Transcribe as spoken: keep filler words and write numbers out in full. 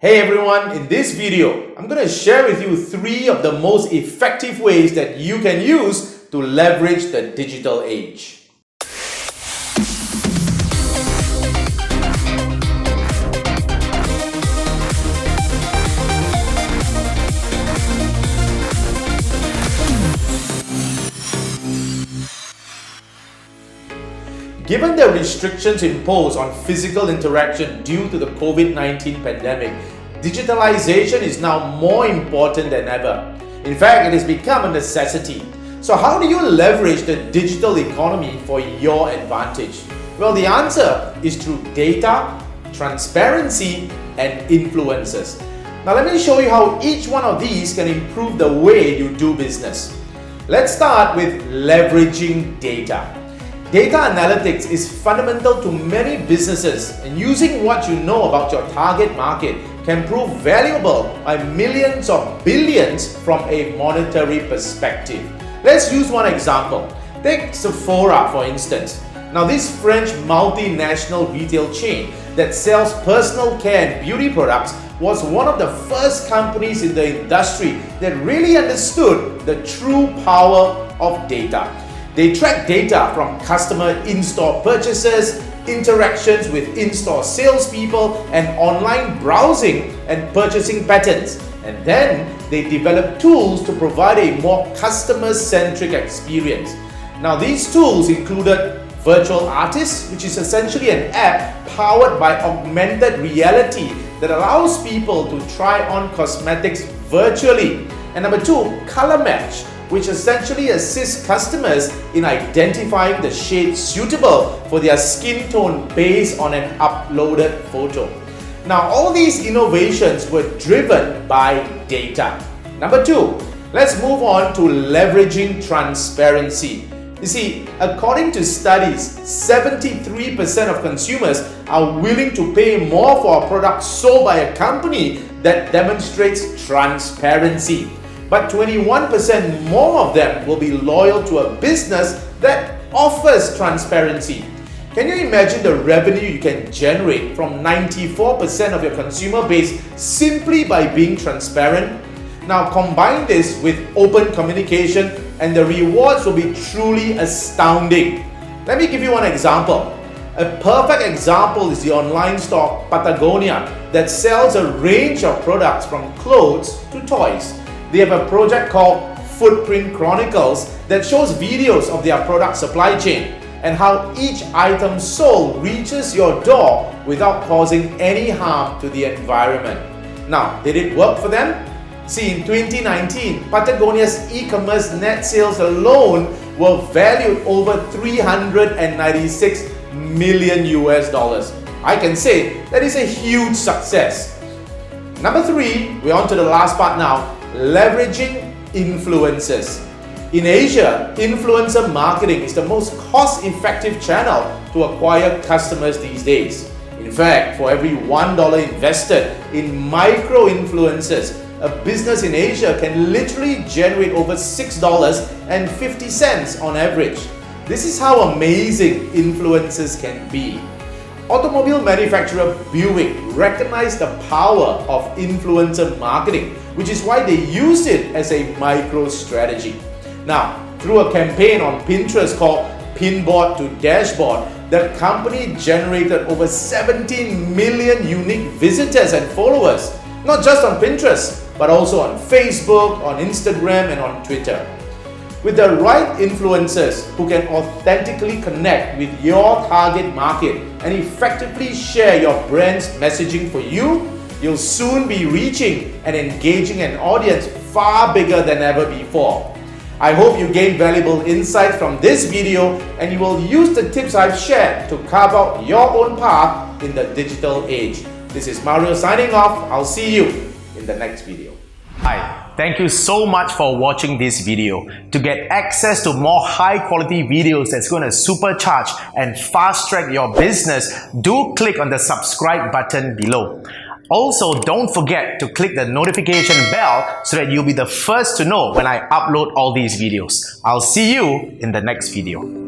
Hey everyone, in this video, I'm going to share with you three of the most effective ways that you can use to leverage the digital age. Given the restrictions imposed on physical interaction due to the COVID nineteen pandemic, digitalization is now more important than ever. In fact, it has become a necessity. So how do you leverage the digital economy for your advantage? Well, the answer is through data, transparency, and influencers. Now let me show you how each one of these can improve the way you do business. Let's start with leveraging data. Data analytics is fundamental to many businesses, and using what you know about your target market can prove valuable by millions or billions from a monetary perspective. Let's use one example. Take Sephora for instance. Now this French multinational retail chain that sells personal care and beauty products was one of the first companies in the industry that really understood the true power of data. They track data from customer in-store purchases, interactions with in-store salespeople, and online browsing and purchasing patterns. And then they develop tools to provide a more customer-centric experience. Now these tools included Virtual Artists, which is essentially an app powered by augmented reality that allows people to try on cosmetics virtually. And number two, Color Match, which essentially assists customers in identifying the shade suitable for their skin tone based on an uploaded photo. Now, all these innovations were driven by data. Number two, let's move on to leveraging transparency. You see, according to studies, seventy-three percent of consumers are willing to pay more for a product sold by a company that demonstrates transparency. But twenty-one percent more of them will be loyal to a business that offers transparency. Can you imagine the revenue you can generate from ninety-four percent of your consumer base simply by being transparent? Now combine this with open communication and the rewards will be truly astounding. Let me give you one example. A perfect example is the online store Patagonia that sells a range of products from clothes to toys. They have a project called Footprint Chronicles that shows videos of their product supply chain and how each item sold reaches your door without causing any harm to the environment. Now, did it work for them? See, in twenty nineteen, Patagonia's e-commerce net sales alone were valued over three hundred ninety-six million U S dollars. I can say that is a huge success. Number three, we're on to the last part now. Leveraging influencers. In Asia, influencer marketing is the most cost-effective channel to acquire customers these days. In fact, for every one dollar invested in micro-influencers, a business in Asia can literally generate over six dollars and fifty cents on average. This is how amazing influencers can be. Automobile manufacturer Buick recognized the power of influencer marketing, which is why they used it as a micro strategy. Now, through a campaign on Pinterest called Pinboard to Dashboard, the company generated over seventeen million unique visitors and followers, not just on Pinterest, but also on Facebook, on Instagram, and on Twitter. With the right influencers who can authentically connect with your target market and effectively share your brand's messaging for you, you'll soon be reaching and engaging an audience far bigger than ever before. I hope you gained valuable insights from this video and you will use the tips I've shared to carve out your own path in the digital age. This is Mario signing off. I'll see you in the next video. Hi. Thank you so much for watching this video. To get access to more high quality videos that's going to supercharge and fast track your business, do click on the subscribe button below. Also, don't forget to click the notification bell so that you'll be the first to know when I upload all these videos. I'll see you in the next video.